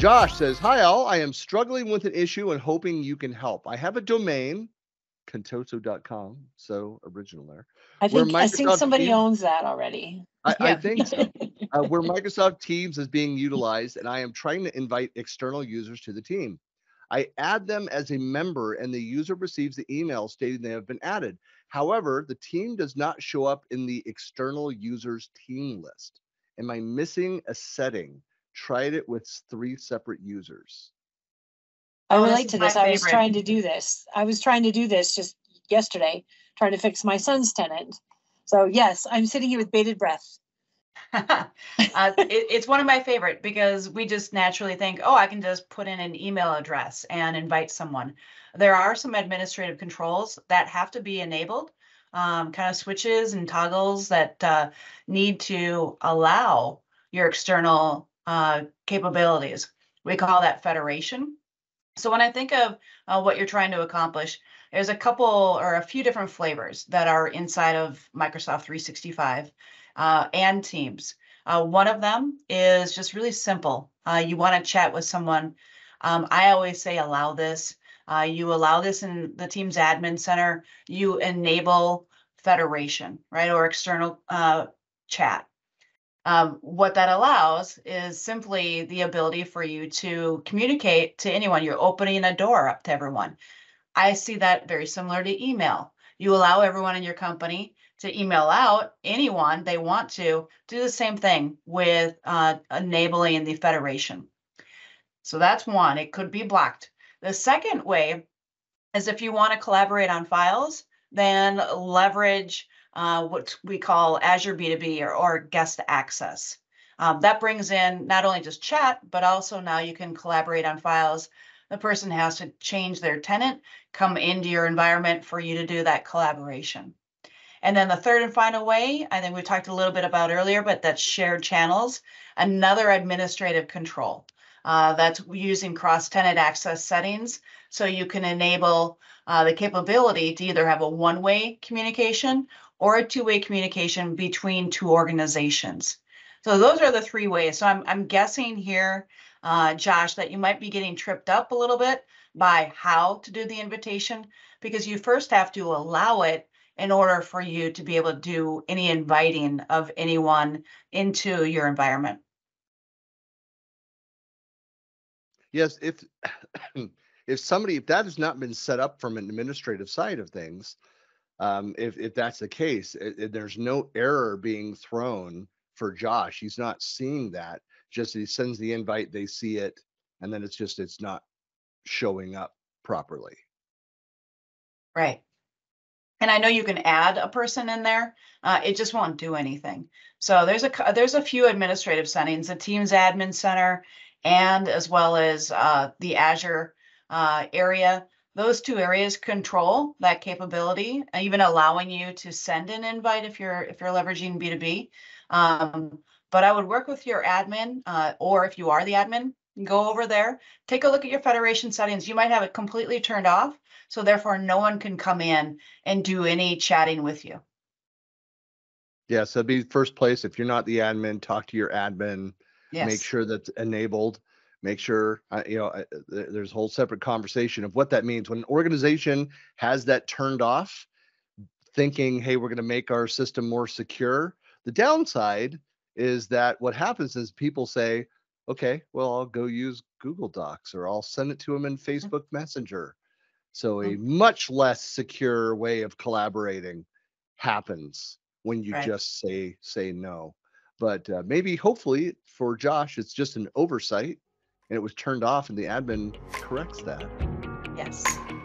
Josh says, hi all, I am struggling with an issue and hoping you can help. I have a domain, contoso.com, so original there. I think somebody owns that already. I think so. Where Microsoft Teams is being utilized and I am trying to invite external users to the team. I add them as a member and the user receives the email stating they have been added. However, the team does not show up in the external users team list. Am I missing a setting? Tried it with 3 separate users. I relate to this. I was trying to do this. I was trying to do this just yesterday, trying to fix my son's tenant. So yes, I'm sitting here with bated breath. It's one of my favorite because we just naturally think, oh, I can just put in an email address and invite someone. There are some administrative controls that have to be enabled, kind of switches and toggles that need to allow your external capabilities. We call that federation. So when I think of what you're trying to accomplish, there's a couple or a few different flavors that are inside of Microsoft 365 and Teams. One of them is just really simple. You want to chat with someone. I always say allow this. You allow this in the Teams Admin Center. You enable federation, right, or external chat. What that allows is simply the ability for you to communicate to anyone. You're opening a door up to everyone. I see that very similar to email. You allow everyone in your company to email out anyone they want to. Do the same thing with enabling the federation. So that's one. It could be blocked. The second way is if you want to collaborate on files, then leverage what we call Azure B2B or guest access. That brings in not only just chat, but also now you can collaborate on files. The person has to change their tenant, come into your environment for you to do that collaboration. And then the third and final way, I think we talked a little bit about earlier, but that's shared channels, another administrative control. That's using cross-tenant access settings, so you can enable the capability to either have a one-way communication or a two-way communication between two organizations. So those are the three ways. So I'm guessing here, Josh, that you might be getting tripped up a little bit by how to do the invitation, because you first have to allow it in order for you to be able to do any inviting of anyone into your environment. Yes, if that has not been set up from an administrative side of things, if that's the case, there's no error being thrown for Josh. He's not seeing that. Just he sends the invite, they see it, and then it's not showing up properly. Right. And I know you can add a person in there. It just won't do anything. So there's a few administrative settings, the Teams Admin Center, and as well as the Azure area. Those two areas control that capability, even allowing you to send an invite if you're leveraging B2B. But I would work with your admin, or if you are the admin, go over there, take a look at your federation settings. You might have it completely turned off, so therefore no one can come in and do any chatting with you. Yeah, so be first place. If you're not the admin, talk to your admin. Yes. Make sure that's enabled. Make sure, there's a whole separate conversation of what that means. When an organization has that turned off, thinking, hey, we're going to make our system more secure, the downside is that what happens is people say, okay, well, I'll go use Google Docs or I'll send it to them in Facebook Messenger. So a much less secure way of collaborating happens when you just say no. But maybe, hopefully, for Josh, it's just an oversight. And it was turned off and the admin corrects that. Yes.